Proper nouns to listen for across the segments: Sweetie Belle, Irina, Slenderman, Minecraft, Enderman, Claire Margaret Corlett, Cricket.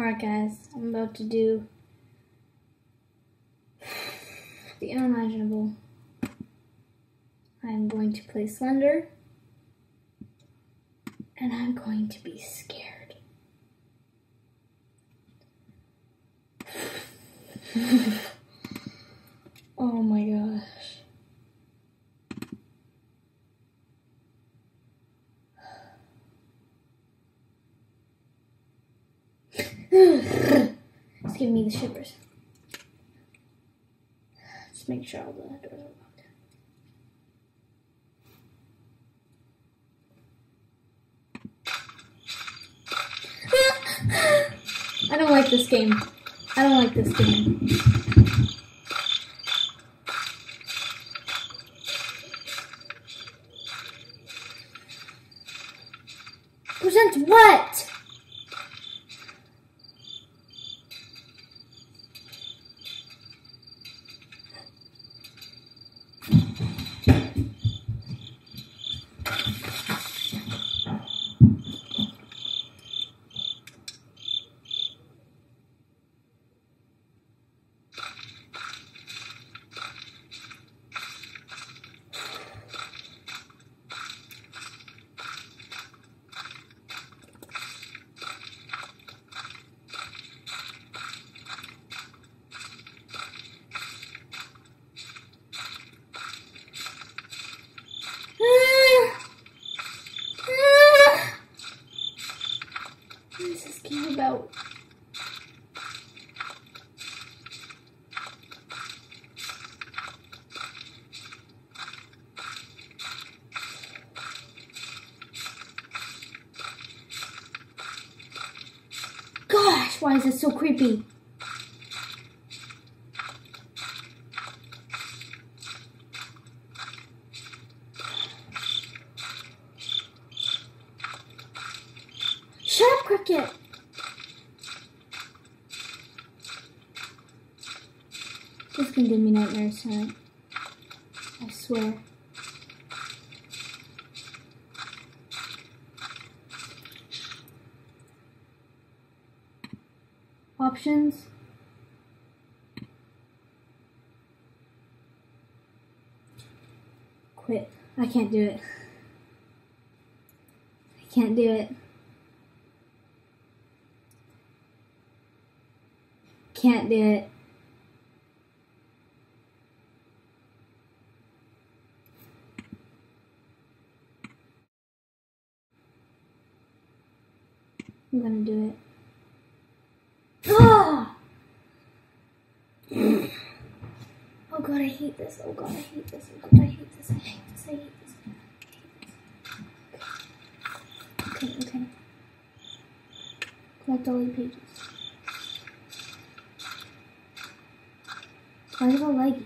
Alright guys, I'm about to do the unimaginable. I'm going to play Slender, and I'm going to be scared. Oh my gosh. It's giving me the shivers. Just make sure all the doors are locked. I don't like this game. I don't like this game. Presents what? Gosh, why is it so creepy? Shut up, Cricket! This can give me nightmares tonight. I swear. Options. Quit. I can't do it. I can't do it. Can't do it. I'm gonna do it. Ah! Oh god, I hate this. Oh god, I hate this. Oh god, I hate this. I hate this. I hate this. I hate this. Okay, okay. Collect all the pages. Why is it all laggy?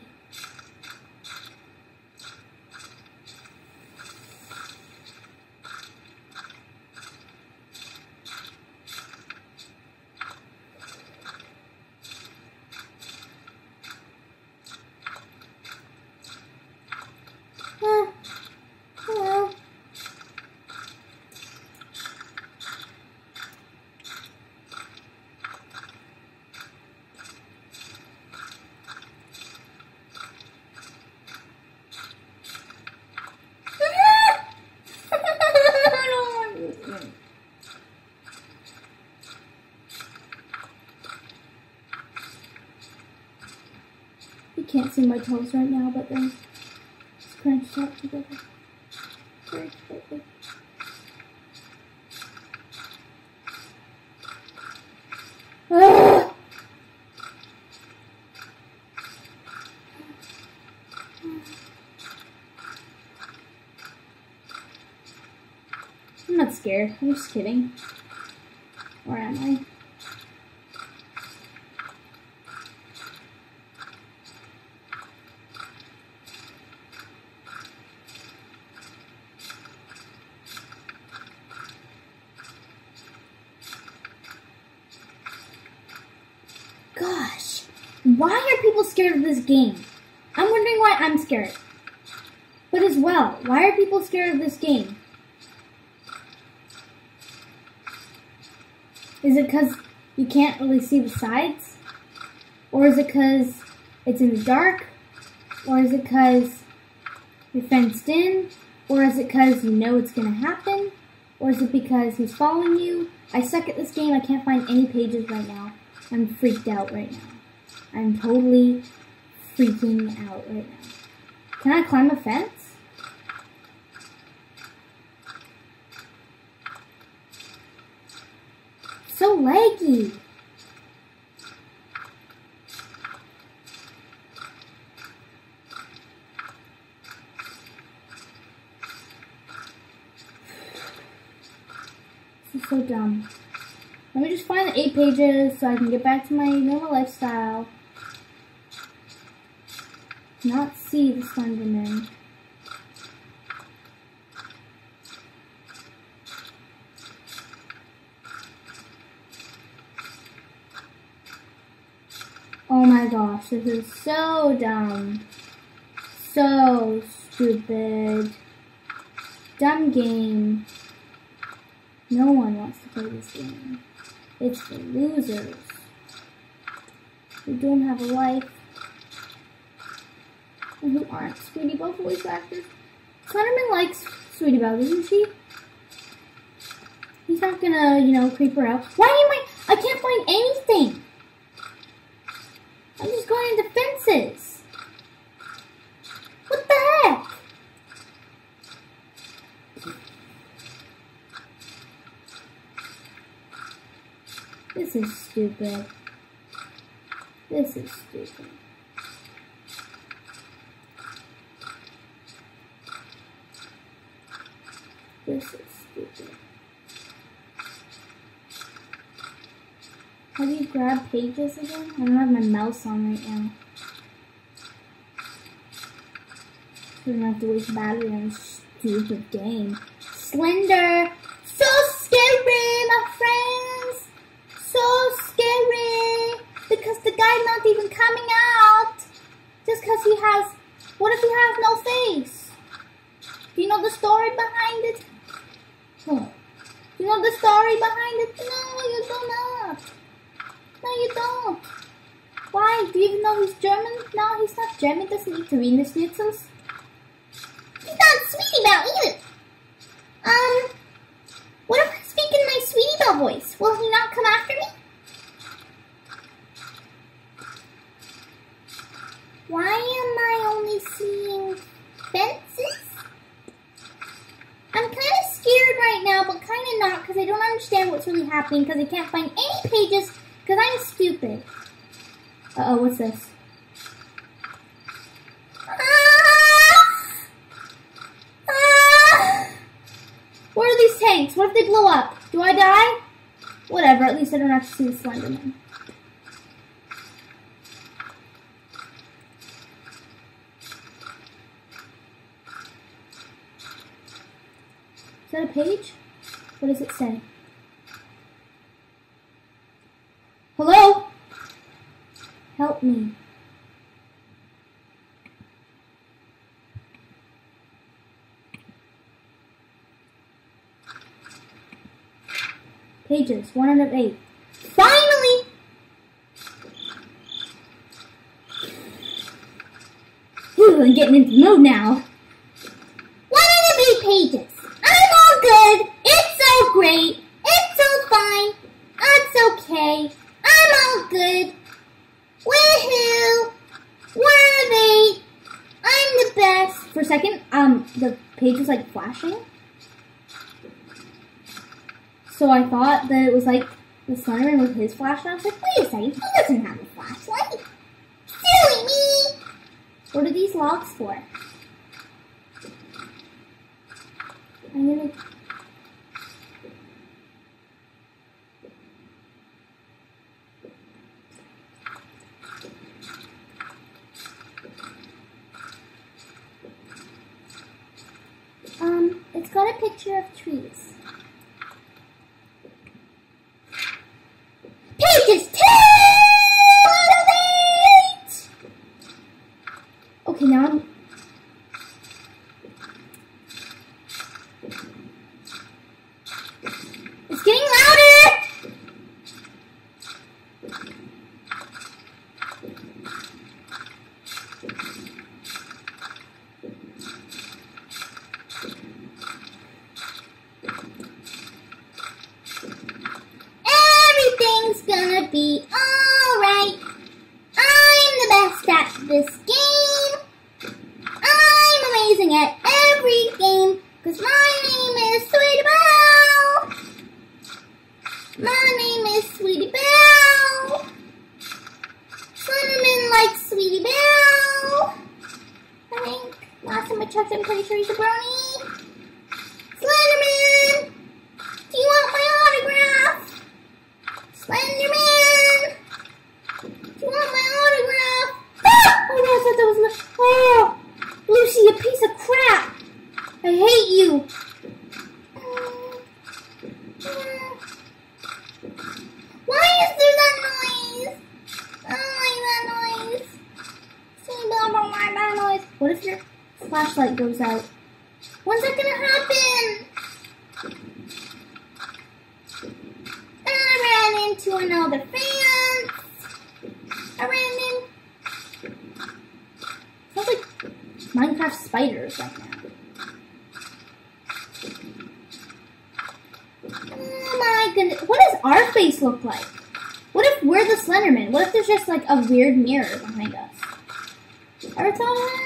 Can't see my toes right now, but they're just crunched up together. Very tightly. Ah! I'm not scared. I'm just kidding. Or am I? Why are people scared of this game? I'm wondering why I'm scared. But as well, why are people scared of this game? Is it because you can't really see the sides? Or is it because it's in the dark? Or is it because you're fenced in? Or is it because you know it's going to happen? Or is it because he's following you? I suck at this game. I can't find any pages right now. I'm freaked out right now. I'm totally freaking out right now. Can I climb a fence? So laggy. This is so dumb. Let me just find the 8 pages so I can get back to my normal lifestyle. Not see the Slenderman. Oh my gosh, this is so dumb. So stupid. Dumb game. No one wants to play this game. It's for losers who don't have a life and who aren't Sweetie Belle voice actors. Slenderman likes Sweetie Belle, doesn't she? He's not gonna, you know, creep her out. Why am I can't find anything! I'm just going into fences! What the heck? This is stupid. This is stupid. This is stupid. How do you grab pages again? I don't have my mouse on right now. I don't have to waste battery on this stupid game. Slender! So scary, my friends! So scary! Because the guy's not even coming out! Just because he has... What if he has no face? Do you know the story behind it? Oh. You know the story behind it? No, you do not. No, you don't. Why? Do you even know he's German? No, he's not German. Doesn't need to read the schnitzels. He's not Sweetie Belle either. What if I speak in my Sweetie Belle voice? Will he not come after me? Why am I only seeing fences? I'm kind of scared right now, but kind of not, because I don't understand what's really happening, because I can't find any pages, because I'm stupid. Uh-oh, what's this? Where are these tanks? What if they blow up? Do I die? Whatever, at least I don't have to see the Slenderman. Is that a page? What does it say? Hello? Help me. Pages, 1 out of 8. Finally! Ooh, I'm getting into the mood now. 1 out of 8 pages. Good. It's so great. It's so fine. It's okay. I'm all good. Woohoo! Worthy! I'm the best. For a second, the page was like flashing. So I thought that it was like the Slenderman with his flashlight. I was like, wait a second, he doesn't have a flashlight. Silly me! What are these logs for? I'm gonna. It's got a picture of trees. Pages 2 out of 8! Okay, now I'm... It's getting louder! please, Teresa Brownie? Slenderman! Do you want my autograph? Slenderman! Do you want my autograph? Ah! Oh no, I thought that was enough. Oh! Lucy, you piece of crap! I hate you! What if your flashlight goes out? When's that gonna happen? I ran into another fan. I ran in. Sounds like Minecraft spiders right now. Oh my goodness. What does our face look like? What if we're the Slenderman? What if there's just like a weird mirror behind us? Ever tell me that?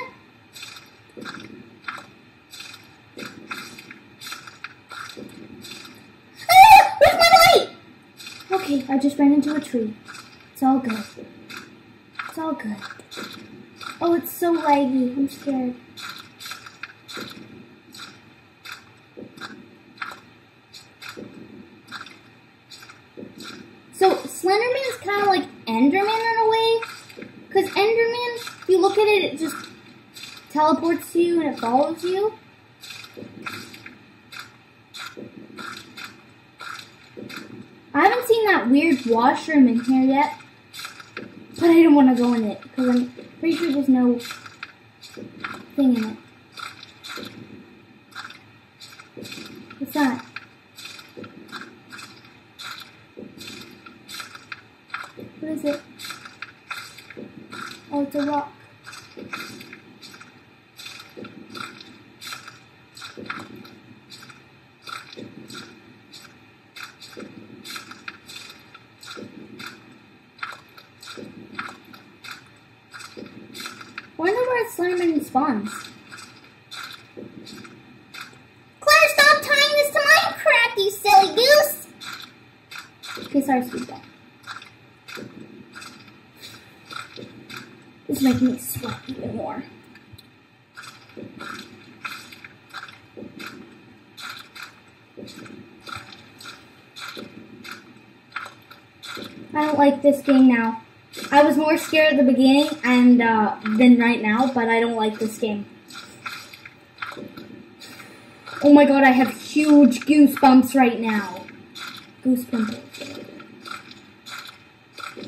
Okay, I just ran into a tree. It's all good. It's all good. Oh, it's so laggy. I'm scared. So, Slenderman is kind of like Enderman in a way. Because Enderman, if you look at it, it just teleports you and it follows you. I haven't seen that weird washroom in here yet, but I don't want to go in it because I'm pretty sure there's no thing in it. What's that? What is it? Oh, it's a rock. Slenderman spawns. Claire, stop tying this to Minecraft, you silly goose! Okay, sorry, Sweetie Belle. This is making me sweat even more. I don't like this game now. I was more scared at the beginning and than right now, but I don't like this game. Oh my god, I have huge goosebumps right now. Goosebumps.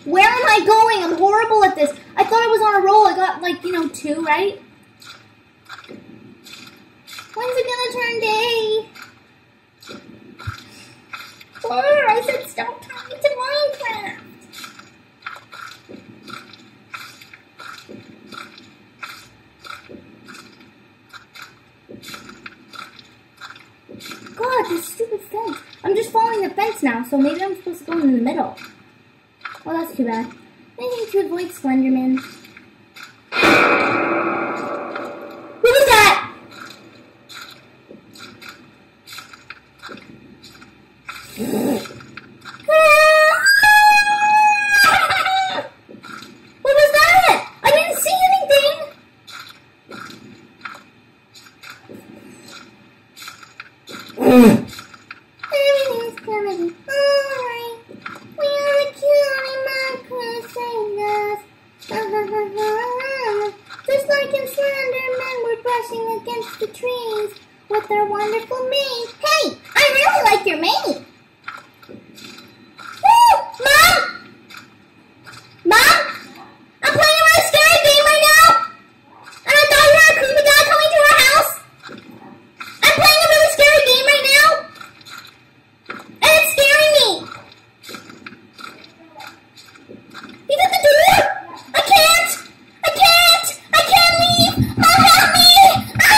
Where am I going? I'm horrible at this. I thought I was on a roll. I got like, you know, 2, right? When's it gonna turn day? Claire, I said stop talking to Minecraft. God, this stupid fence. I'm just following the fence now, so maybe I'm supposed to go in the middle. Well, that's too bad. I need to avoid Slenderman. What was that? What was that? I didn't see anything! Everything's coming. Alright. We are the cutie Minecraft singers. Just like in Slenderman, we're brushing against the trees with our wonderful mane. Hey, I really like your mane. Woo! Mom! Mom? I'm playing a really scary game right now! And I thought you had a creepy guy coming to our house! I'm playing a really scary game right now! And it's scaring me! He's at the door! I can't! I can't! I can't leave! Mom, help me! Ah!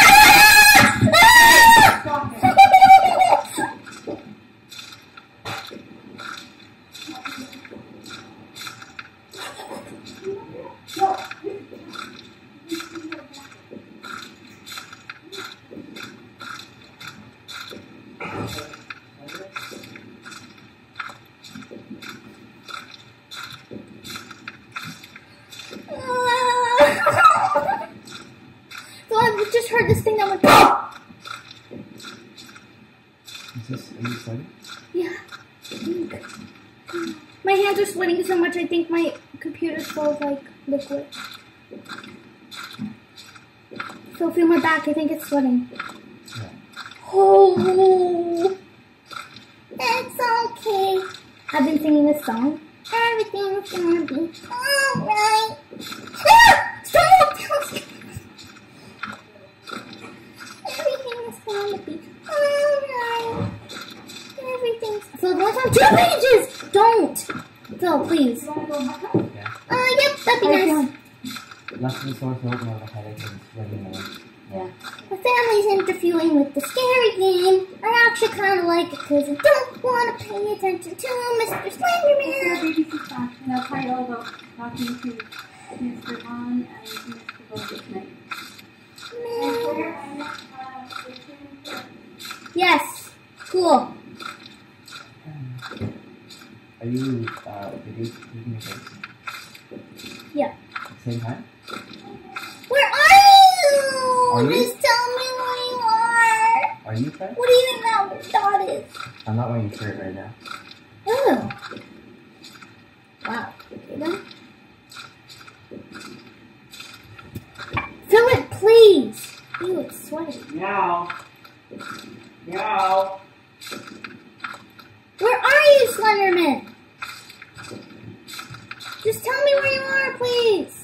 So I just heard this thing that went. Are you excited? Yeah. My hands are sweating so much, I think my computer's full of, like, liquid. So feel my back, I think it's sweating. Yeah. Oh, it's okay. I've been singing this song. Everything's gonna be alright. Ah! Stop! Everything's gonna be alright. Everything's... Phil, don't have 2 pages! Don't! Phil, please. Yeah. Yep, that'd be nice. Last resource, I open up a headache and sweating away. Yeah. My family's interfering with the scary game. I actually kind of like it because I don't want to pay attention to Mr. Slenderman. And I'll try it all about talking to Mr. Vaughn and Mr. Vaughn tonight. Yes. Cool. Are you reading your books? Yeah. Same time? Where are you? Are you? Just tell me where you are. Are you fat? What do you think that dot is? I'm not wearing a shirt right now. Oh. Wow. Fill it, please. Ew, it's sweaty. Meow. Meow. Where are you, Slenderman? Just tell me where you are, please.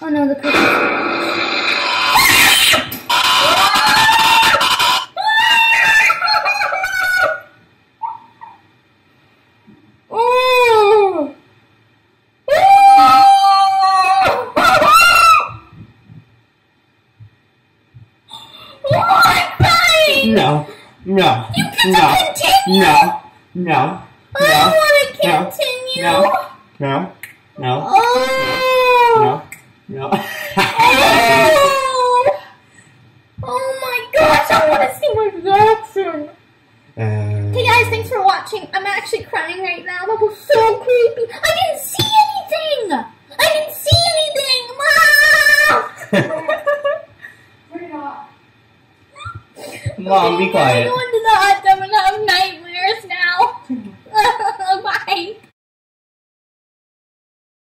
Oh no, the cricket. Oh. No, no, you can't continue. No, no, no. I don't want to continue. No, no, no. Oh. No. No. Oh! Oh my gosh, I want to see my reaction. Hey guys, thanks for watching. I'm actually crying right now. That was so creepy. I didn't see anything. I didn't see anything. Mom, be quiet.